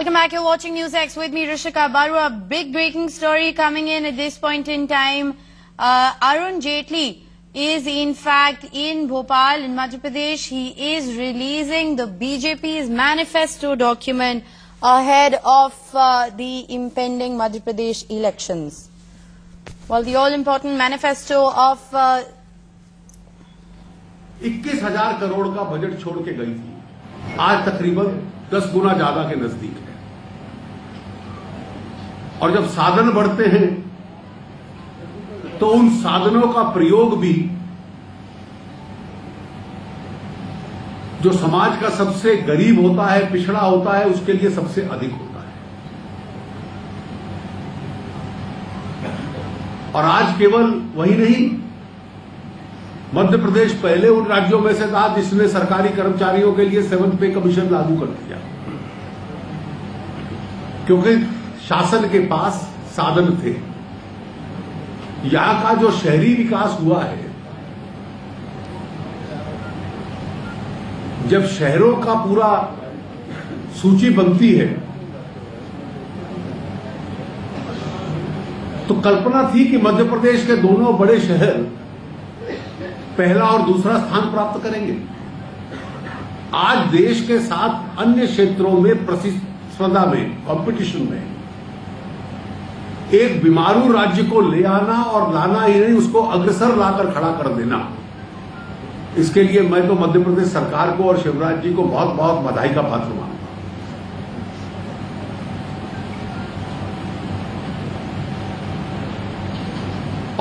Welcome back. You're watching NewsX with me, Rishika Barua. A big breaking story coming in at this point in time. Arun Jaitley is in fact in Bhopal in Madhya Pradesh. He is releasing the BJP's manifesto document ahead of the impending Madhya Pradesh elections. Well, the all-important manifesto of 21,000 crore का budget छोड़ के गई थी, आज तकरीबन 10 गुना ज्यादा के नजदीक है। और जब साधन बढ़ते हैं तो उन साधनों का प्रयोग भी जो समाज का सबसे गरीब होता है, पिछड़ा होता है, उसके लिए सबसे अधिक होता है। और आज केवल वही नहीं, मध्य प्रदेश पहले उन राज्यों में से था जिसने सरकारी कर्मचारियों के लिए 7th पे कमीशन लागू कर दिया, क्योंकि शासन के पास साधन थे। यहां का जो शहरी विकास हुआ है, जब शहरों का पूरा सूची बनती है तो कल्पना थी कि मध्य प्रदेश के दोनों बड़े शहर पहला और दूसरा स्थान प्राप्त करेंगे। आज देश के साथ अन्य क्षेत्रों में प्रतिस्पर्धा में, कंपटीशन में एक बीमारू राज्य को ले आना और लाना ही नहीं, उसको अग्रसर लाकर खड़ा कर देना। इसके लिए मैं तो मध्य प्रदेश सरकार को और शिवराज जी को बहुत बहुत बधाई का पात्र मानता हूं।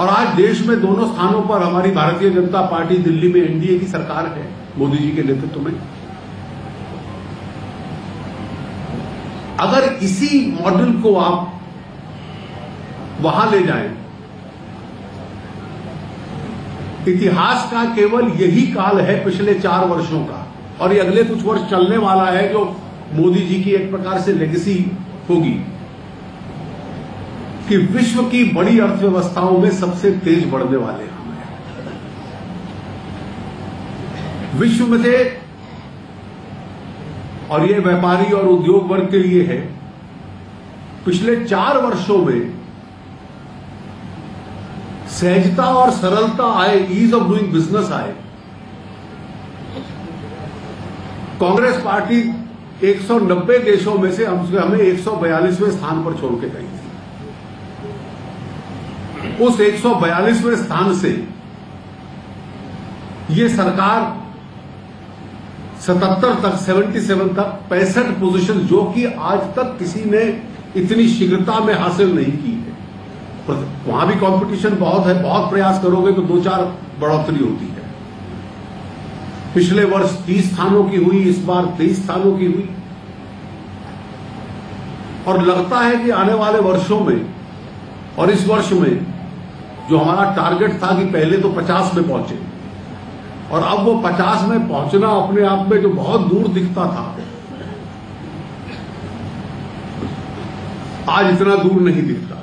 और आज देश में दोनों स्थानों पर हमारी भारतीय जनता पार्टी, दिल्ली में एनडीए की सरकार है मोदी जी के नेतृत्व में। अगर इसी मॉडल को आप वहां ले जाएं, इतिहास का केवल यही काल है पिछले 4 वर्षों का, और ये अगले कुछ वर्ष चलने वाला है, जो मोदी जी की एक प्रकार से लेगेसी होगी कि विश्व की बड़ी अर्थव्यवस्थाओं में सबसे तेज बढ़ने वाले हम हैं विश्व में से। और ये व्यापारी और उद्योग वर्ग के लिए है। पिछले 4 वर्षों में सहजता और सरलता आए, ईज ऑफ डूइंग बिजनेस आए। कांग्रेस पार्टी 190 देशों में से हमें 142वें स्थान पर छोड़ के गई थी। उस 142वें स्थान से ये सरकार 77 तक 65 पोजीशन, जो कि आज तक किसी ने इतनी शीघ्रता में हासिल नहीं की है। वहां भी कंपटीशन बहुत है, बहुत प्रयास करोगे तो 2-4 बढ़ोतरी होती है। पिछले वर्ष 30 स्थानों की हुई, इस बार 23 स्थानों की हुई। और लगता है कि आने वाले वर्षों में और इस वर्ष में जो हमारा टारगेट था कि पहले तो 50 में पहुंचे, और अब वो 50 में पहुंचना अपने आप में जो बहुत दूर दिखता था, आज इतना दूर नहीं दिखता।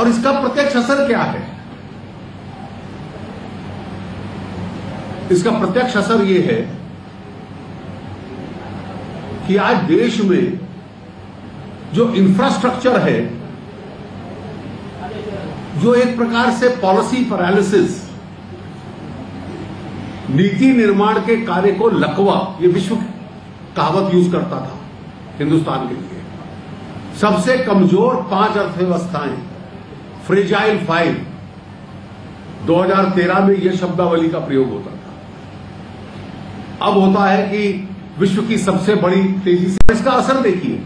और इसका प्रत्यक्ष असर क्या है? इसका प्रत्यक्ष असर ये है कि आज देश में जो इंफ्रास्ट्रक्चर है, जो एक प्रकार से पॉलिसी पैरालिसिस, नीति निर्माण के कार्य को लकवा, ये विश्व कहावत यूज करता था हिंदुस्तान के लिए, सबसे कमजोर 5 अर्थव्यवस्थाएं, फ्रेजाइल 5, 2013 में यह शब्दावली का प्रयोग होता था। अब होता है कि विश्व की सबसे बड़ी तेजी से। इसका असर देखिए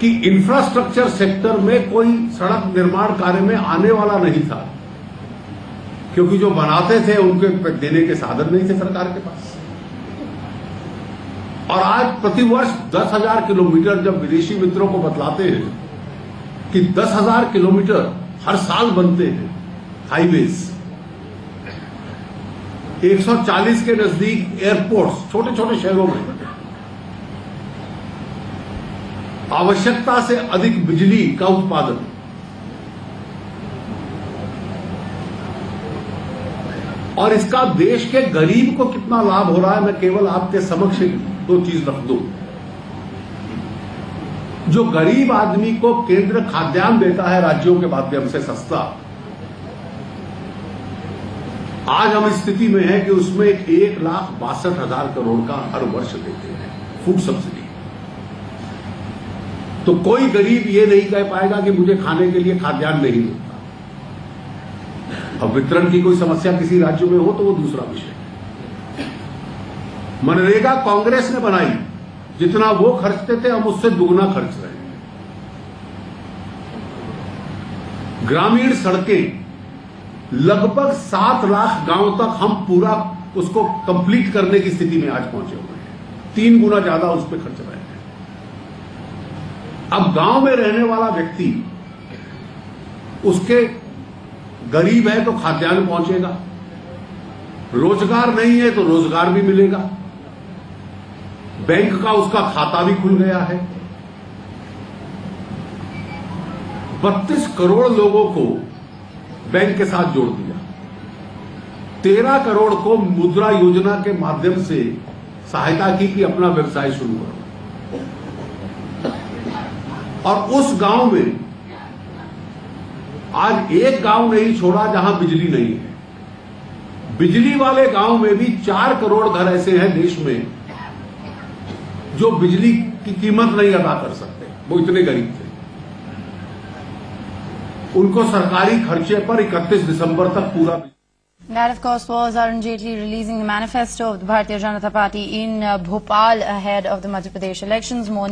कि इंफ्रास्ट्रक्चर सेक्टर में कोई सड़क निर्माण कार्य में आने वाला नहीं था, क्योंकि जो बनाते थे उनके देने के साधन नहीं थे सरकार के पास। और आज प्रतिवर्ष 10,000 किलोमीटर, जब विदेशी मित्रों को बतलाते हैं कि 10,000 किलोमीटर हर साल बनते हैं हाईवेज, 140 के नजदीक एयरपोर्ट्स, छोटे छोटे शहरों में आवश्यकता से अधिक बिजली का उत्पादन, और इसका देश के गरीब को कितना लाभ हो रहा है मैं केवल आपके समक्ष दो चीज रख दो। जो गरीब आदमी को केंद्र खाद्यान्न देता है राज्यों के माध्यम से सस्ता, आज हम स्थिति में है कि उसमें 1,62,000 करोड़ का हर वर्ष देते हैं फूड सब्सिडी। तो कोई गरीब ये नहीं कह पाएगा कि मुझे खाने के लिए खाद्यान्न नहीं मिलता। अब वितरण की कोई समस्या किसी राज्य में हो तो वो दूसरा विषय है। मनरेगा कांग्रेस ने बनाई, जितना वो खर्चते थे हम उससे दुगना खर्च रहे हैं। ग्रामीण सड़कें लगभग 7 लाख गांव तक हम पूरा उसको कंप्लीट करने की स्थिति में आज पहुंचे हुए हैं, 3 गुना ज्यादा उस पर खर्च रहे हैं। अब गांव में रहने वाला व्यक्ति उसके गरीब है तो खाद्यान्न पहुंचेगा, रोजगार नहीं है तो रोजगार भी मिलेगा, बैंक का उसका खाता भी खुल गया है। 32 करोड़ लोगों को बैंक के साथ जोड़ दिया, 13 करोड़ को मुद्रा योजना के माध्यम से सहायता की कि अपना व्यवसाय शुरू करो। और उस गांव में आज एक गांव नहीं छोड़ा जहां बिजली नहीं है। बिजली वाले गांव में भी 4 करोड़ घर ऐसे हैं देश में जो बिजली की कीमत नहीं अदा कर सकते, वो इतने गरीब थे। उनको सरकारी खर्चे पर 31 दिसंबर तक पूरा। That of course was Arun Jaitley releasing the manifesto of the Bharatiya Janata Party in Bhopal ahead of the Madhya Pradesh elections.